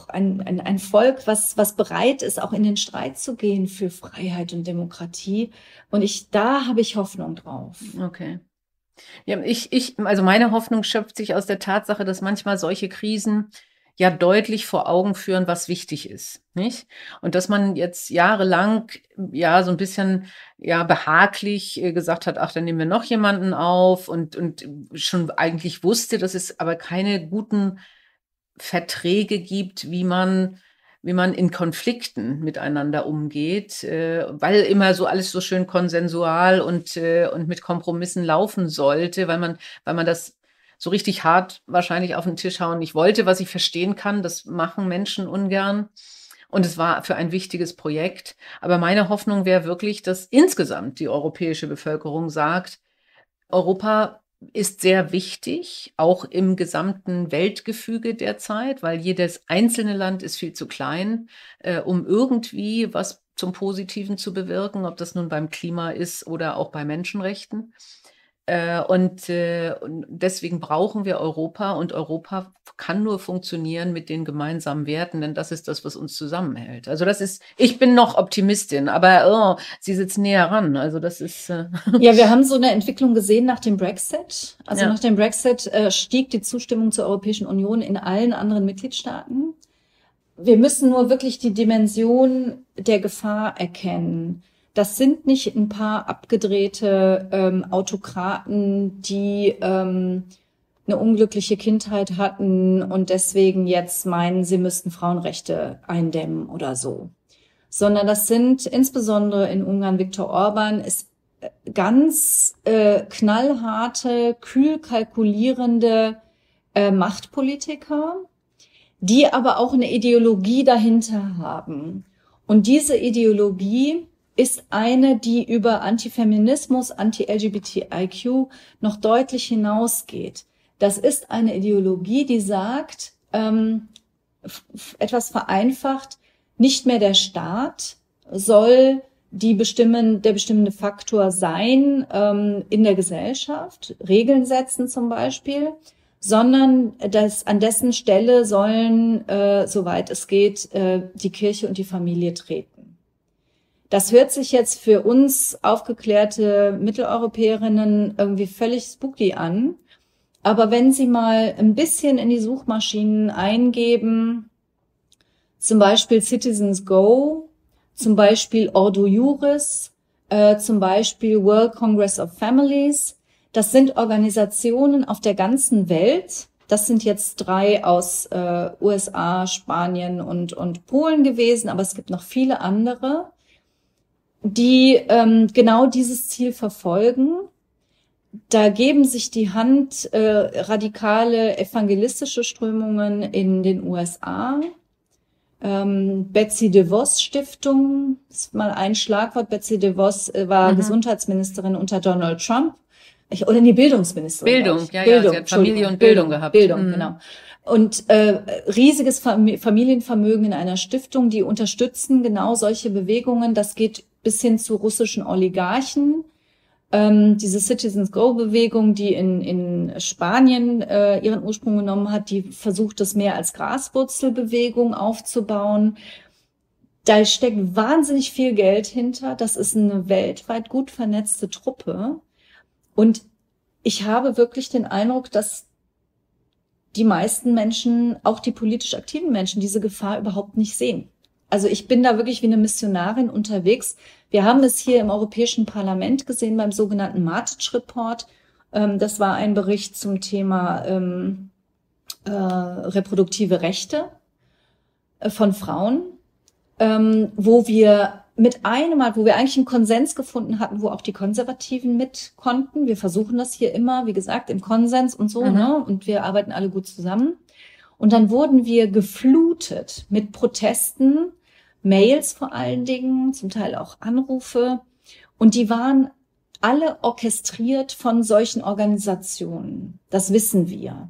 ein Volk, was bereit ist, auch in den Streit zu gehen für Freiheit und Demokratie. Und da habe ich Hoffnung drauf. Okay. Ja, also meine Hoffnung schöpft sich aus der Tatsache, dass manchmal solche Krisen ja deutlich vor Augen führen, was wichtig ist, nicht? Und dass man jetzt jahrelang ja so ein bisschen ja behaglich gesagt hat, ach, dann nehmen wir noch jemanden auf und schon eigentlich wusste, dass es aber keine guten Verträge gibt, wie man in Konflikten miteinander umgeht, weil immer so alles so schön konsensual und mit Kompromissen laufen sollte, weil man das so richtig hart wahrscheinlich auf den Tisch hauen nicht wollte, was ich verstehen kann. Das machen Menschen ungern. Und es war für ein wichtiges Projekt. Aber meine Hoffnung wäre wirklich, dass insgesamt die europäische Bevölkerung sagt, Europa ist sehr wichtig, auch im gesamten Weltgefüge derzeit, weil jedes einzelne Land ist viel zu klein, um irgendwie was zum Positiven zu bewirken, ob das nun beim Klima ist oder auch bei Menschenrechten. Und deswegen brauchen wir Europa, und Europa kann nur funktionieren mit den gemeinsamen Werten, denn das ist das, was uns zusammenhält. Also das ist, ich bin noch Optimistin, aber sie sitzt näher ran. Also das ist ja, wir haben so eine Entwicklung gesehen nach dem Brexit. Also ja. Nach dem Brexit stieg die Zustimmung zur Europäischen Union in allen anderen Mitgliedstaaten. Wir müssen nur wirklich die Dimension der Gefahr erkennen. Das sind nicht ein paar abgedrehte Autokraten, die eine unglückliche Kindheit hatten und deswegen jetzt meinen, sie müssten Frauenrechte eindämmen oder so. Sondern das sind insbesondere in Ungarn Viktor Orbán, ist ganz knallharte, kühl kalkulierende Machtpolitiker, die aber auch eine Ideologie dahinter haben. Und diese Ideologie ist eine, die über Antifeminismus, Anti-LGBTIQ noch deutlich hinausgeht. Das ist eine Ideologie, die sagt, etwas vereinfacht, nicht mehr der Staat soll der bestimmende Faktor sein in der Gesellschaft, Regeln setzen zum Beispiel, sondern dass an dessen Stelle sollen, soweit es geht, die Kirche und die Familie treten. Das hört sich jetzt für uns aufgeklärte Mitteleuropäerinnen irgendwie völlig spooky an. Aber wenn Sie mal ein bisschen in die Suchmaschinen eingeben, zum Beispiel Citizens Go, zum Beispiel Ordo Juris, zum Beispiel World Congress of Families, das sind Organisationen auf der ganzen Welt. Das sind jetzt 3 aus USA, Spanien und Polen gewesen, aber es gibt noch viele andere, die genau dieses Ziel verfolgen. Da geben sich die Hand radikale evangelistische Strömungen in den USA. Betsy DeVos Stiftung, ist mal ein Schlagwort. Betsy DeVos war Gesundheitsministerin unter Donald Trump. Oder nee, Bildungsministerin. Bildung, ja, sie hat Familie und Bildung gehabt. Genau. Und riesiges Familienvermögen in einer Stiftung, die unterstützen genau solche Bewegungen. Das geht bis hin zu russischen Oligarchen. Diese Citizens Go-Bewegung, die in Spanien ihren Ursprung genommen hat, die versucht, das mehr als Graswurzelbewegung aufzubauen. Da steckt wahnsinnig viel Geld hinter. Das ist eine weltweit gut vernetzte Truppe. Und ich habe wirklich den Eindruck, dass die meisten Menschen, auch die politisch aktiven Menschen, diese Gefahr überhaupt nicht sehen. Also ich bin da wirklich wie eine Missionarin unterwegs. Wir haben es hier im Europäischen Parlament gesehen beim sogenannten Matić Report. Das war ein Bericht zum Thema reproduktive Rechte von Frauen, wo wir eigentlich einen Konsens gefunden hatten, wo auch die Konservativen mit konnten. Wir versuchen das hier immer, wie gesagt, im Konsens und so, ne? Und wir arbeiten alle gut zusammen. Und dann wurden wir geflutet mit Protesten, Mails vor allen Dingen, zum Teil auch Anrufe. Und die waren alle orchestriert von solchen Organisationen. Das wissen wir.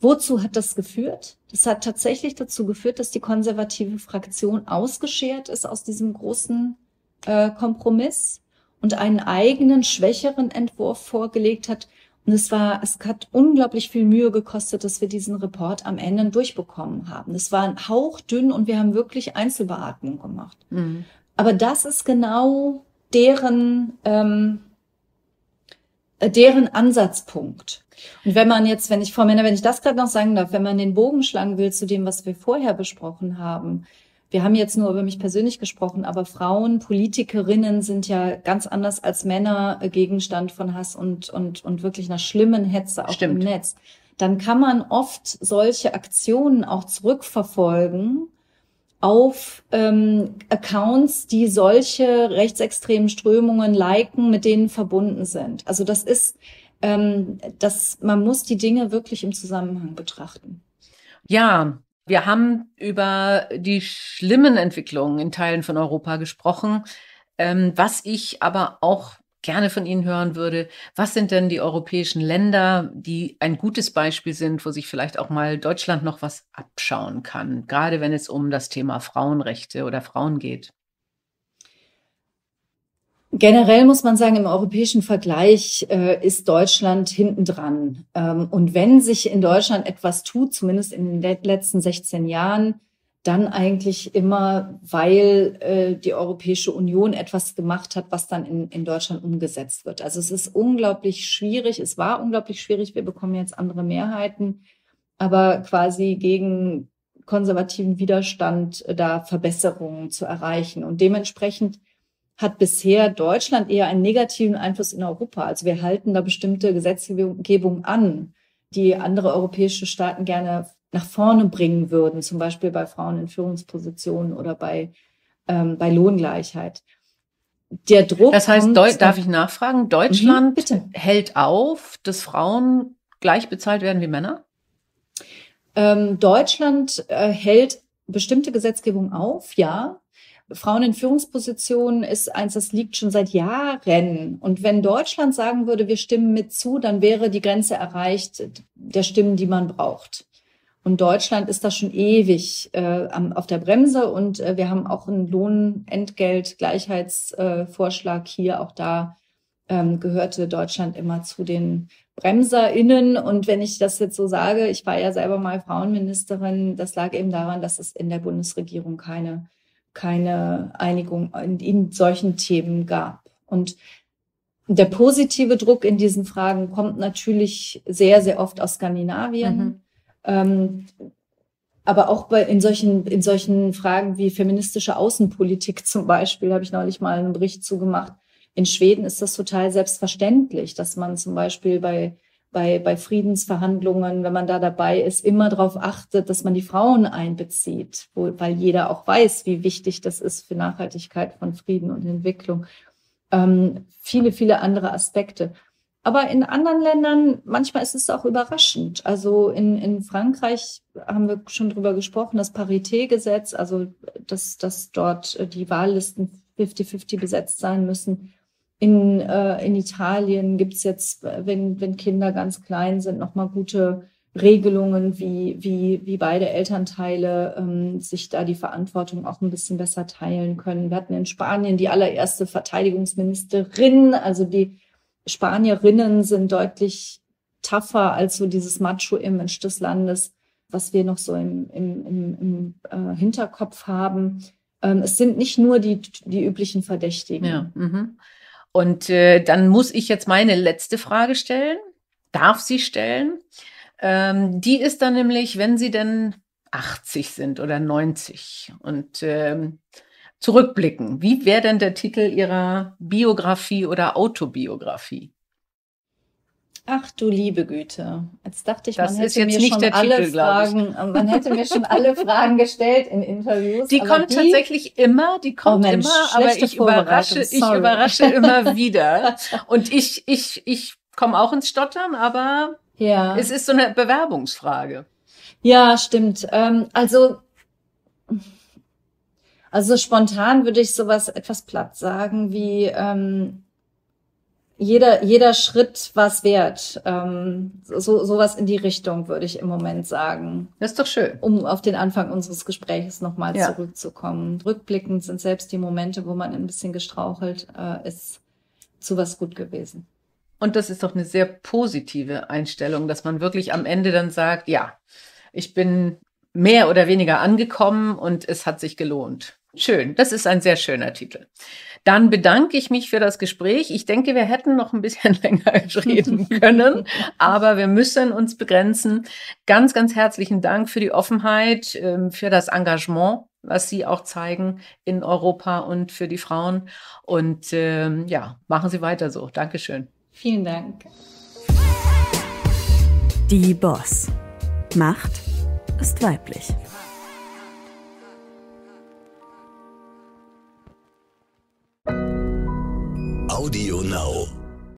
Wozu hat das geführt? Das hat tatsächlich dazu geführt, dass die konservative Fraktion ausgeschert ist aus diesem großen Kompromiss und einen eigenen, schwächeren Entwurf vorgelegt hat. Und es hat unglaublich viel Mühe gekostet, dass wir diesen Report am Ende durchbekommen haben. Das war hauchdünn und wir haben wirklich Einzelbeatmung gemacht. Mhm. Aber das ist genau deren Ansatzpunkt. Und wenn ich das gerade noch sagen darf, wenn man den Bogen schlagen will zu dem, was wir vorher besprochen haben, wir haben jetzt nur über mich persönlich gesprochen, aber Frauen, Politikerinnen sind ja ganz anders als Männer Gegenstand von Hass und wirklich einer schlimmen Hetze auch im Netz. Dann kann man oft solche Aktionen auch zurückverfolgen auf Accounts, die solche rechtsextremen Strömungen liken, mit denen verbunden sind. Also das ist dass man muss die Dinge wirklich im Zusammenhang betrachten. Ja, wir haben über die schlimmen Entwicklungen in Teilen von Europa gesprochen. Was ich aber auch gerne von Ihnen hören würde, was sind denn die europäischen Länder, die ein gutes Beispiel sind, wo sich vielleicht auch mal Deutschland noch was abschauen kann, gerade wenn es um das Thema Frauenrechte oder Frauen geht? Generell muss man sagen, im europäischen Vergleich ist Deutschland hintendran. Und wenn sich in Deutschland etwas tut, zumindest in den letzten 16 Jahren, dann eigentlich immer, weil die Europäische Union etwas gemacht hat, was dann in Deutschland umgesetzt wird. Also es ist unglaublich schwierig, es war unglaublich schwierig, wir bekommen jetzt andere Mehrheiten, aber quasi gegen konservativen Widerstand da Verbesserungen zu erreichen. Und dementsprechend hat bisher Deutschland eher einen negativen Einfluss in Europa. Also wir halten da bestimmte Gesetzgebung an, die andere europäische Staaten gerne nach vorne bringen würden, zum Beispiel bei Frauen in Führungspositionen oder bei Lohngleichheit. Der Druck. Das heißt, darf ich nachfragen, Deutschland hält auf, dass Frauen gleich bezahlt werden wie Männer? Deutschland hält bestimmte Gesetzgebung auf, ja. Frauen in Führungspositionen ist eins, das liegt schon seit Jahren. Und wenn Deutschland sagen würde, wir stimmen mit zu, dann wäre die Grenze erreicht der Stimmen, die man braucht. Und Deutschland ist da schon ewig auf der Bremse und wir haben auch einen Lohnentgeltgleichheitsvorschlag hier. Auch da gehörte Deutschland immer zu den BremserInnen. Und wenn ich das jetzt so sage, ich war ja selber mal Frauenministerin, das lag eben daran, dass es in der Bundesregierung keine Einigung in solchen Themen gab. Und der positive Druck in diesen Fragen kommt natürlich sehr, sehr oft aus Skandinavien. Mhm. Aber auch in solchen Fragen wie feministische Außenpolitik zum Beispiel, habe ich neulich mal einen Bericht zugemacht. In Schweden ist das total selbstverständlich, dass man zum Beispiel bei Friedensverhandlungen, wenn man da dabei ist, immer darauf achtet, dass man die Frauen einbezieht, weil jeder auch weiß, wie wichtig das ist für Nachhaltigkeit von Frieden und Entwicklung. Viele, viele andere Aspekte. Aber in anderen Ländern, manchmal ist es auch überraschend. Also in Frankreich haben wir schon drüber gesprochen, das Paritätgesetz, also dass dort die Wahllisten 50-50 besetzt sein müssen. In Italien gibt es jetzt, wenn Kinder ganz klein sind, nochmal gute Regelungen, wie beide Elternteile sich da die Verantwortung auch ein bisschen besser teilen können. Wir hatten in Spanien die allererste Verteidigungsministerin, also die Spanierinnen sind deutlich tougher als so dieses Macho-Image des Landes, was wir noch so im Hinterkopf haben. Es sind nicht nur die üblichen Verdächtigen. Ja, und dann muss ich jetzt meine letzte Frage stellen, darf sie stellen. Die ist dann nämlich, wenn sie denn 80 sind oder 90 und zurückblicken. Wie wäre denn der Titel Ihrer Biografie oder Autobiografie? Ach du liebe Güte. Jetzt dachte ich, man hätte mir schon alle Fragen gestellt in Interviews. Die kommt tatsächlich immer, aber ich überrasche immer wieder. Und ich komme auch ins Stottern, aber ja. Es ist so eine Bewerbungsfrage. Ja, stimmt. Also spontan würde ich sowas etwas platt sagen wie jeder Schritt war's wert. Sowas in die Richtung würde ich im Moment sagen. Das ist doch schön. Um auf den Anfang unseres Gesprächs nochmal zurückzukommen. Rückblickend sind selbst die Momente, wo man ein bisschen gestrauchelt ist, zu was gut gewesen. Und das ist doch eine sehr positive Einstellung, dass man wirklich am Ende dann sagt, ja, ich bin mehr oder weniger angekommen und es hat sich gelohnt. Schön, das ist ein sehr schöner Titel. Dann bedanke ich mich für das Gespräch. Ich denke, wir hätten noch ein bisschen länger reden können, aber wir müssen uns begrenzen. Ganz, ganz herzlichen Dank für die Offenheit, für das Engagement, was Sie auch zeigen in Europa und für die Frauen. Und ja, machen Sie weiter so. Dankeschön. Vielen Dank. Die Boss. Macht ist weiblich. Audio Now.